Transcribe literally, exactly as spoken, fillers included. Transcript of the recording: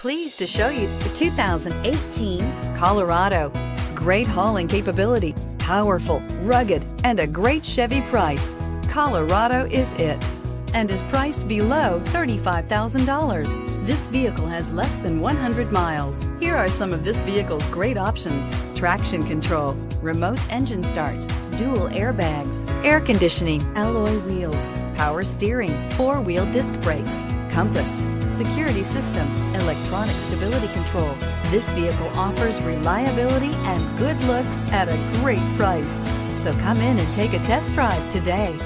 Pleased to show you the two thousand eighteen Colorado. Great hauling capability, powerful, rugged, and a great Chevy price. Colorado is it, and is priced below thirty-five thousand dollars. This vehicle has less than one hundred miles. Here are some of this vehicle's great options: traction control, remote engine start, dual airbags, air conditioning, alloy wheels, power steering, four-wheel disc brakes, compass, security system, electronic stability control. This vehicle offers reliability and good looks at a great price. So come in and take a test drive today.